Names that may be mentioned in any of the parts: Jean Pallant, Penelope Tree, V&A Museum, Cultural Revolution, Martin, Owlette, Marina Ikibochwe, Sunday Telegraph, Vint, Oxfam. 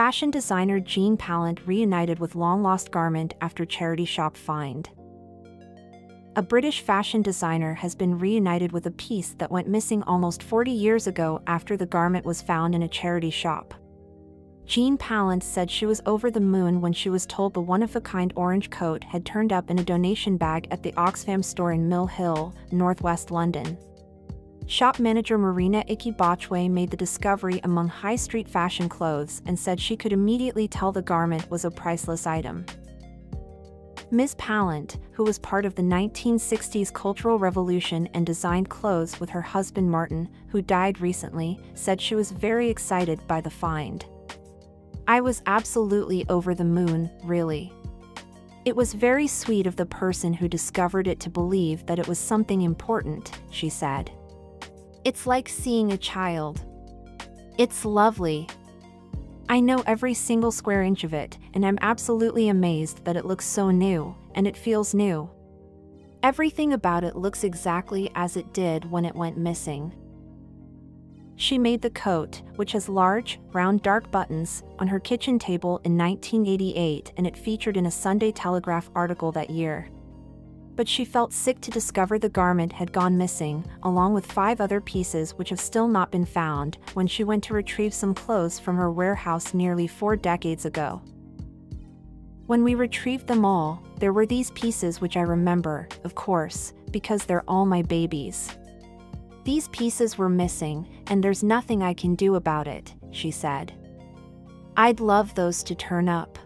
Fashion designer Jean Pallant reunited with long-lost garment after charity shop find. A British fashion designer has been reunited with a piece that went missing almost 40 years ago after the garment was found in a charity shop. Jean Pallant said she was over the moon when she was told the one-of-a-kind orange coat had turned up in a donation bag at the Oxfam store in Mill Hill, northwest London. Shop manager Marina Ikibochwe made the discovery among high street fashion clothes and said she could immediately tell the garment was a priceless item. Ms. Pallant, who was part of the 1960s Cultural Revolution and designed clothes with her husband Martin, who died recently, said she was very excited by the find. "I was absolutely over the moon, really. It was very sweet of the person who discovered it to believe that it was something important," she said. "It's like seeing a child. It's lovely. I know every single square inch of it, and I'm absolutely amazed that it looks so new, and it feels new. Everything about it looks exactly as it did when it went missing." She made the coat, which has large, round dark buttons, on her kitchen table in 1988, and it featured in a Sunday Telegraph article that year. But she felt sick to discover the garment had gone missing, along with 5 other pieces which have still not been found, when she went to retrieve some clothes from her warehouse nearly 4 decades ago. "When we retrieved them all, there were these pieces which I remember, of course, because they're all my babies. These pieces were missing, and there's nothing I can do about it," she said. "I'd love those to turn up.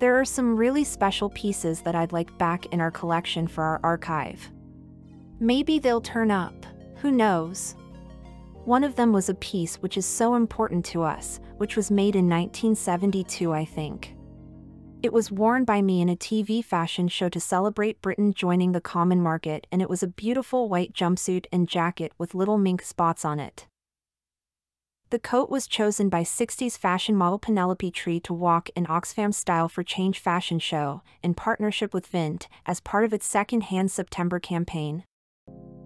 There are some really special pieces that I'd like back in our collection for our archive. Maybe they'll turn up, who knows? One of them was a piece which is so important to us, which was made in 1972, I think. It was worn by me in a TV fashion show to celebrate Britain joining the common market, and it was a beautiful white jumpsuit and jacket with little mink spots on it." The coat was chosen by 60s fashion model Penelope Tree to walk in Oxfam's Style for Change fashion show, in partnership with Vint, as part of its second-hand September campaign.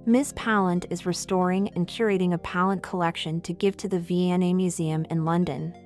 Ms. Pallant is restoring and curating a Pallant collection to give to the V&A Museum in London.